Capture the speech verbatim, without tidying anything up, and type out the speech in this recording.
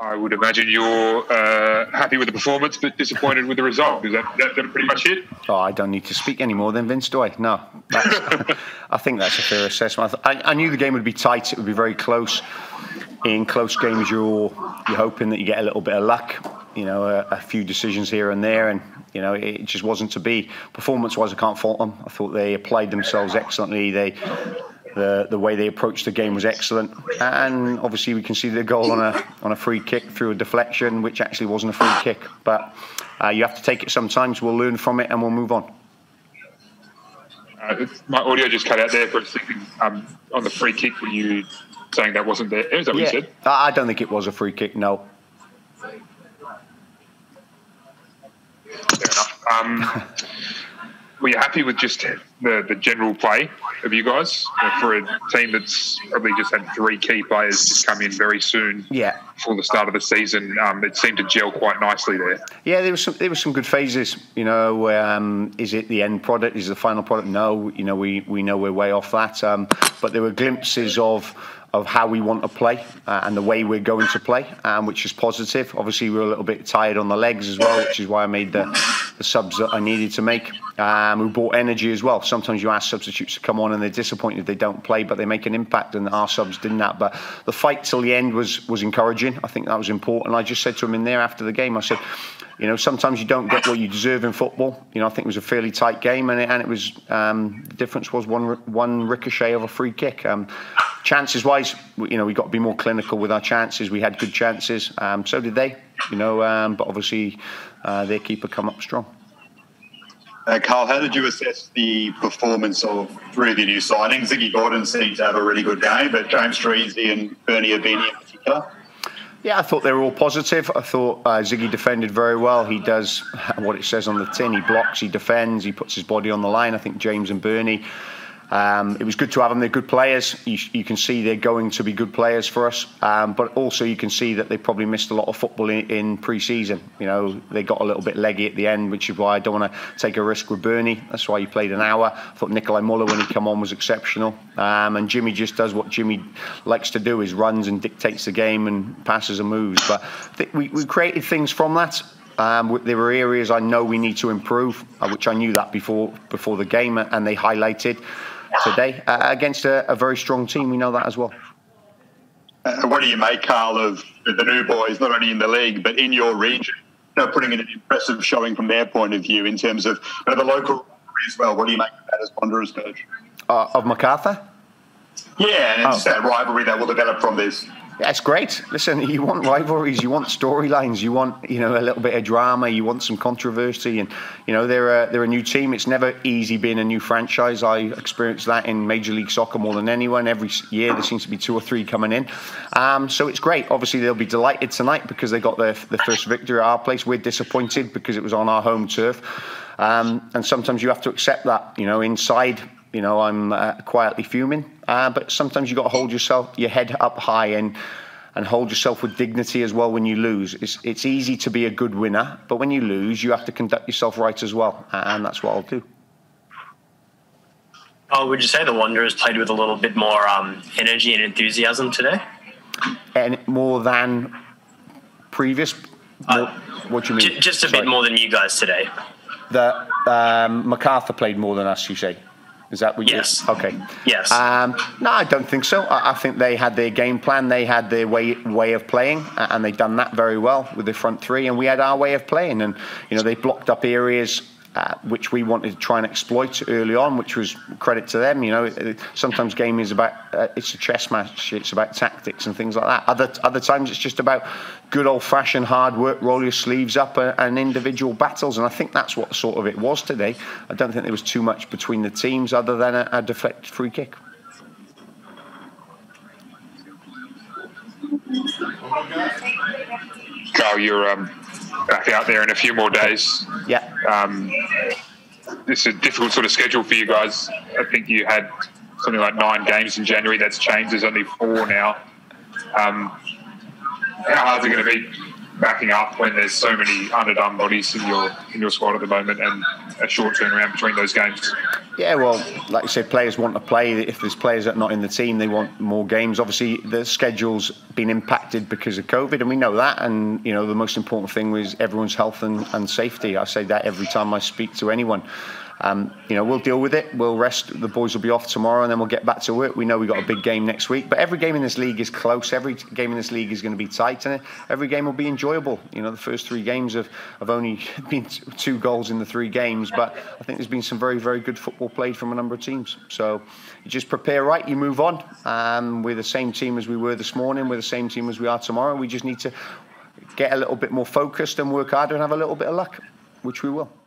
I would imagine you're uh, happy with the performance but disappointed with the result. Is that, that, that pretty much it? Oh, I don't need to speak any more than Vince, do I? No. That's, I think that's a fair assessment. I, th- I, I knew the game would be tight. It would be very close. In close games, you're you're hoping that you get a little bit of luck, you know, a, a few decisions here and there, and you know, it just wasn't to be. Performance-wise, I can't fault them. I thought they applied themselves excellently. They. The, the way they approached the game was excellent, and obviously we can see the goal on a on a free kick through a deflection, which actually wasn't a free kick. But uh, you have to take it sometimes. We'll learn from it and we'll move on. Uh, my audio just cut out there for a second. Um, on the free kick, were you saying that wasn't there? Is that what yeah, you said? I don't think it was a free kick. No. Fair enough. Um, Were you happy with just the, the general play of you guys uh, for a team that's probably just had three key players just come in very soon yeah. before the start of the season? Um, it seemed to gel quite nicely there. Yeah, there was some there was some good phases. You know, um, is it the end product? Is it the final product? No, you know, we, we know we're way off that. Um, but there were glimpses of. of how we want to play uh, and the way we're going to play, um, which is positive. Obviously, we were a little bit tired on the legs as well, which is why I made the, the subs that I needed to make. Um, we brought energy as well. Sometimes you ask substitutes to come on and they're disappointed they don't play, but they make an impact, and our subs didn't that. But the fight till the end was was encouraging. I think that was important. I just said to him in there after the game, I said, you know, sometimes you don't get what you deserve in football. You know, I think it was a fairly tight game, and it, and it was um, the difference was one one ricochet of a free kick. Um, chances wise, you know, we got to be more clinical with our chances. We had good chances, um, so did they. You know, um, but obviously uh, their keeper come up strong. Uh, Carl, how did you assess the performance of three of the new signings? Ziggy Gordon seems to have a really good game, but James Treasy and Bernie Abini in particular. Yeah, I thought they were all positive. I thought uh, Ziggy defended very well. He does what it says on the tin. He blocks, he defends, he puts his body on the line. I think James and Bernie, um, it was good to have them. They're good players. You, you can see they're going to be good players for us. Um, but also you can see that they probably missed a lot of football in, in pre-season. You know, they got a little bit leggy at the end, which is why I don't want to take a risk with Bernie. That's why he played an hour. I thought Nikolai Muller, when he came on, was exceptional. Um, and Jimmy just does what Jimmy likes to do, is runs and dictates the game and passes and moves. But th- we, we created things from that. Um, there were areas I know we need to improve, uh, which I knew that before before the game, and they highlighted today uh, against a, a very strong team. We know that as well. Uh, what do you make, Carl, of the new boys, not only in the league, but in your region? They're putting in an impressive showing from their point of view in terms of you know, the local as well. What do you make of that as Wanderers coach? Uh, of MacArthur? Yeah, and it's oh. that rivalry that will develop from this. That's great. Listen, you want rivalries, you want storylines, you want you know a little bit of drama, you want some controversy, and you know they're a, they're a new team. It's never easy being a new franchise. I experienced that in Major League Soccer more than anyone. Every year there seems to be two or three coming in, um, so it's great. Obviously they'll be delighted tonight because they got their the first victory at our place. We're disappointed because it was on our home turf, um, and sometimes you have to accept that. You know, inside. You know, I'm uh, quietly fuming, uh, but sometimes you've got to hold yourself, your head up high, and and hold yourself with dignity as well when you lose. It's it's easy to be a good winner, but when you lose, you have to conduct yourself right as well, and that's what I'll do. Oh, would you say the Wanderers played with a little bit more um, energy and enthusiasm today? And more than previous? Uh, more, what do you mean? J- just a Sorry. bit more than you guys today. The, um, MacArthur played more than us, you say? Is that what you Yes. Did? Okay. Yes. Um, no, I don't think so. I, I think they had their game plan. They had their way way of playing, and they've done that very well with the front three. And we had our way of playing, and you know they blocked up areas uh, which we wanted to try and exploit early on, which was credit to them. You know, sometimes game is about uh, it's a chess match. It's about tactics and things like that. Other other times it's just about good old fashioned hard work, roll your sleeves up, uh, and individual battles. And I think that's what sort of it was today. I don't think there was too much between the teams other than a, a deflected free kick. Carl, you're um, back out there in a few more days. Yeah. Um, this is a difficult sort of schedule for you guys. I think you had something like nine games in January. That's changed. There's only four now. Um, how hard is it going to be backing up when there's so many underdone bodies in your in your squad at the moment and a short turnaround between those games? Yeah, well, like you said, players want to play. If there's players that are not in the team, they want more games. Obviously, the schedule's been impacted because of COVID, and we know that. And, you know, the most important thing was everyone's health and, and safety. I say that every time I speak to anyone. Um, you know, we'll deal with it. We'll rest. The boys will be off tomorrow, and then we'll get back to work. We know we've got a big game next week. But every game in this league is close. Every game in this league is going to be tight, and every game will be enjoyable. You know, the first three games have, have only been t two goals in the three games. But I think there's been some very, very good football played from a number of teams. So you just prepare right, you move on. Um, we're the same team as we were this morning, we're the same team as we are tomorrow. We just need to get a little bit more focused and work harder and have a little bit of luck, which we will.